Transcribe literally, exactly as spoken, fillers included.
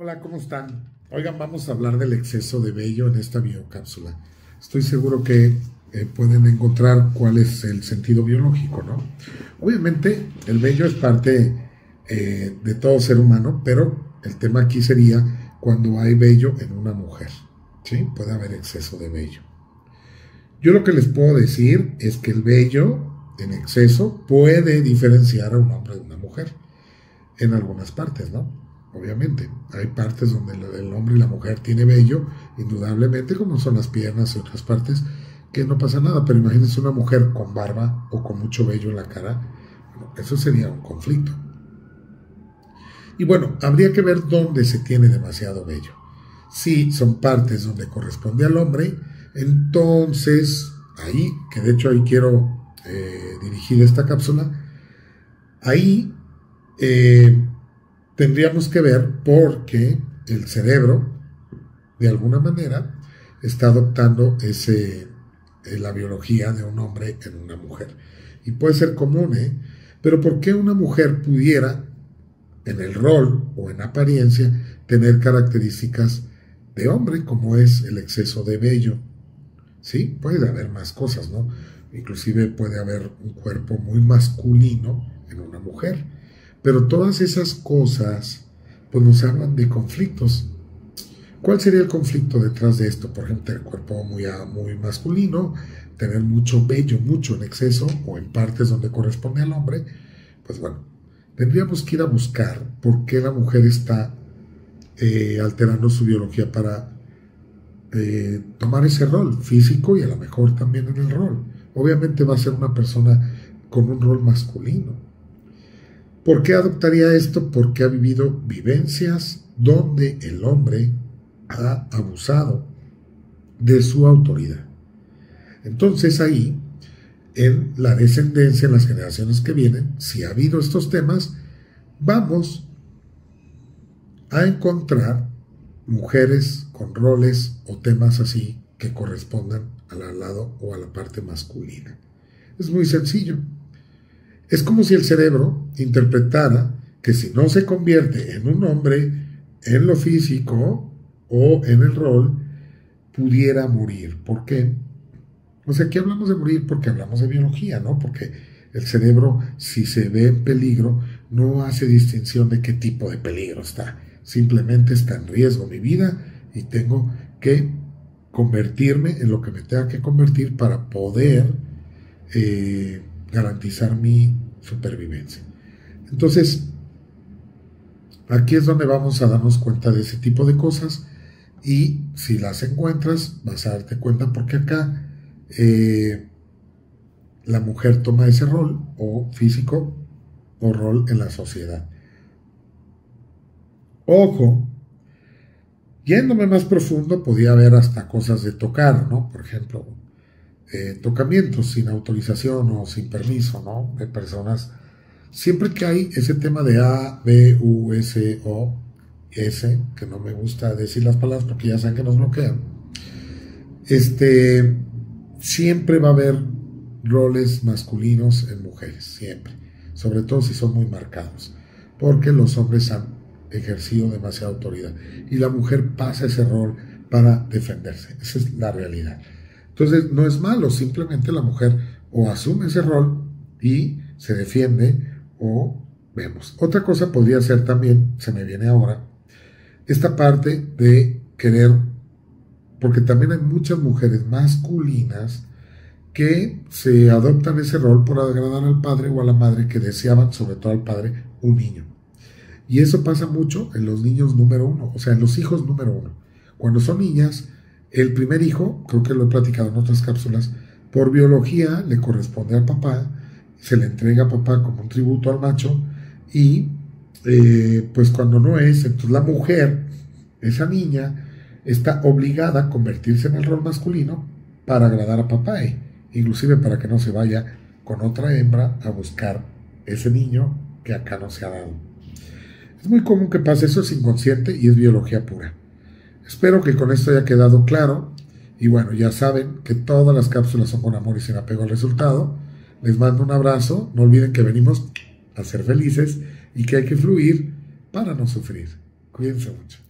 Hola, ¿cómo están? Oigan, vamos a hablar del exceso de vello en esta biocápsula. Estoy seguro que eh, pueden encontrar cuál es el sentido biológico, ¿no? Obviamente, el vello es parte eh, de todo ser humano, pero el tema aquí sería cuando hay vello en una mujer, ¿sí? Puede haber exceso de vello. Yo lo que les puedo decir es que el vello en exceso puede diferenciar a un hombre de una mujer en algunas partes, ¿no? Obviamente, hay partes donde el hombre y la mujer tiene vello, indudablemente, como son las piernas y otras partes, que no pasa nada. Pero imagínense una mujer con barba o con mucho vello en la cara, bueno, eso sería un conflicto. Y bueno, habría que ver dónde se tiene demasiado vello. Si son partes donde corresponde al hombre, entonces ahí, que de hecho ahí quiero eh, dirigir esta cápsula, ahí... Eh, tendríamos que ver porque el cerebro, de alguna manera, está adoptando ese, la biología de un hombre en una mujer. Y puede ser común, ¿eh? Pero ¿por qué una mujer pudiera, en el rol o en apariencia, tener características de hombre, como es el exceso de vello? ¿Sí? Puede haber más cosas, ¿no? Inclusive puede haber un cuerpo muy masculino en una mujer. Pero todas esas cosas pues nos hablan de conflictos. ¿Cuál sería el conflicto detrás de esto? Por ejemplo, el cuerpo muy, muy masculino, tener mucho vello, mucho en exceso o en partes donde corresponde al hombre. Pues bueno, tendríamos que ir a buscar por qué la mujer está eh, alterando su biología para eh, tomar ese rol físico y a lo mejor también en el rol. Obviamente va a ser una persona con un rol masculino. ¿Por qué adoptaría esto? Porque ha vivido vivencias donde el hombre ha abusado de su autoridad. Entonces ahí, en la descendencia, en las generaciones que vienen, si ha habido estos temas, vamos a encontrar mujeres con roles o temas así que correspondan al lado o a la parte masculina. Es muy sencillo. Es como si el cerebro interpretara que si no se convierte en un hombre, en lo físico o en el rol, pudiera morir. ¿Por qué? O sea, aquí hablamos de morir porque hablamos de biología, ¿no? Porque el cerebro, si se ve en peligro, no hace distinción de qué tipo de peligro está. Simplemente está en riesgo mi vida y tengo que convertirme en lo que me tenga que convertir para poder... Eh, garantizar mi supervivencia. Entonces, aquí es donde vamos a darnos cuenta de ese tipo de cosas y si las encuentras, vas a darte cuenta porque acá eh, la mujer toma ese rol o físico o rol en la sociedad. Ojo, yéndome más profundo, podía haber hasta cosas de tocar, ¿no? Por ejemplo, Eh, tocamientos sin autorización o sin permiso, ¿no? De personas. Siempre que hay ese tema de A, B, U, S, O, S, que no me gusta decir las palabras porque ya saben que nos bloquean. Este, siempre va a haber roles masculinos en mujeres, siempre. Sobre todo si son muy marcados, porque los hombres han ejercido demasiada autoridad y la mujer pasa ese rol para defenderse. Esa es la realidad. Entonces, no es malo, simplemente la mujer o asume ese rol y se defiende o vemos. Otra cosa podría ser también, se me viene ahora, esta parte de querer, porque también hay muchas mujeres masculinas que se adoptan ese rol por agradar al padre o a la madre que deseaban, sobre todo al padre, un niño. Y eso pasa mucho en los niños número uno, o sea, en los hijos número uno. Cuando son niñas... El primer hijo, creo que lo he platicado en otras cápsulas, por biología le corresponde al papá, se le entrega a papá como un tributo al macho y eh, pues cuando no es, entonces la mujer, esa niña, está obligada a convertirse en el rol masculino para agradar a papá, eh, inclusive para que no se vaya con otra hembra a buscar ese niño que acá no se ha dado. Es muy común que pase eso, es inconsciente y es biología pura. Espero que con esto haya quedado claro y bueno, ya saben que todas las cápsulas son con amor y sin apego al resultado. Les mando un abrazo, no olviden que venimos a ser felices y que hay que fluir para no sufrir. Cuídense mucho.